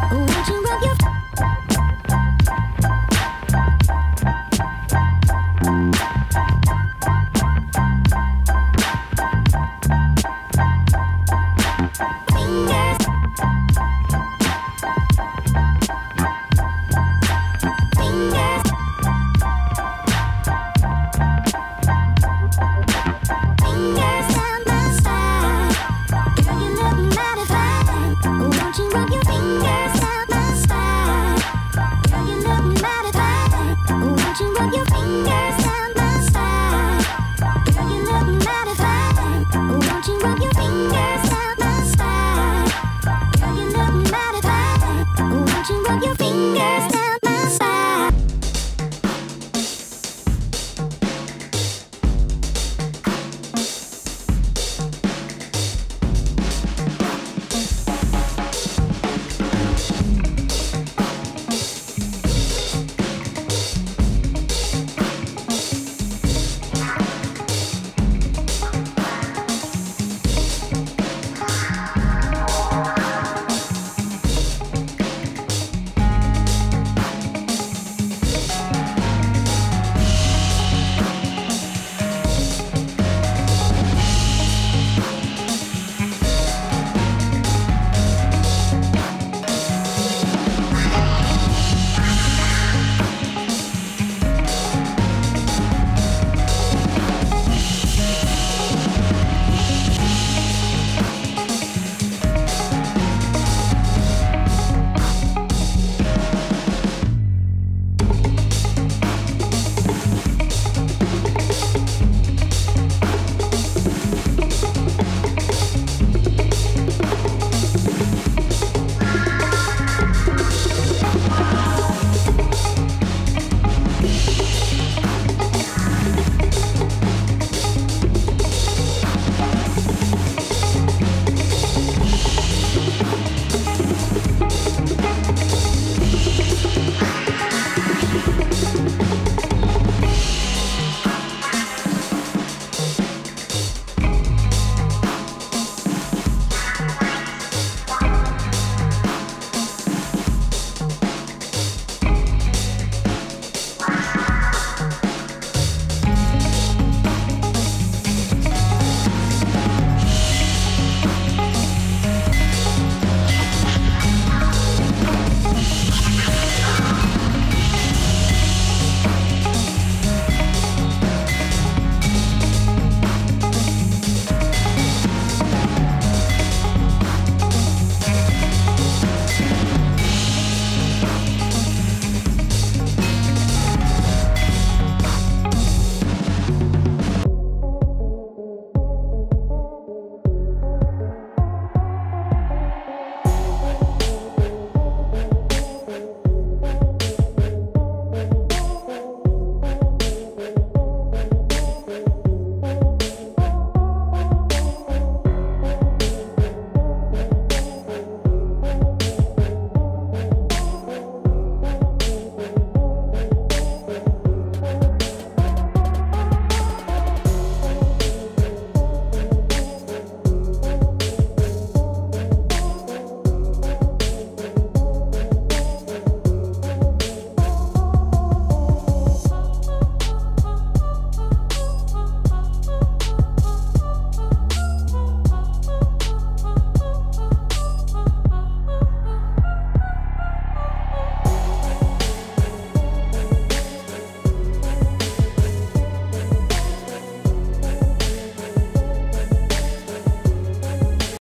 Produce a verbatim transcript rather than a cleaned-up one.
Won't you